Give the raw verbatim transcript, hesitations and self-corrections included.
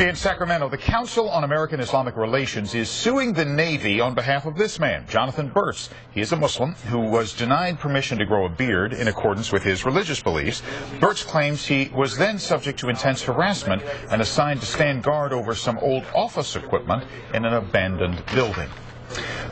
In Sacramento, the Council on American Islamic Relations is suing the Navy on behalf of this man, Jonathon Berts. He is a Muslim who was denied permission to grow a beard in accordance with his religious beliefs. Berts claims he was then subject to intense harassment and assigned to stand guard over some old office equipment in an abandoned building.